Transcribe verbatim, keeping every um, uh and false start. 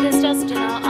world is just an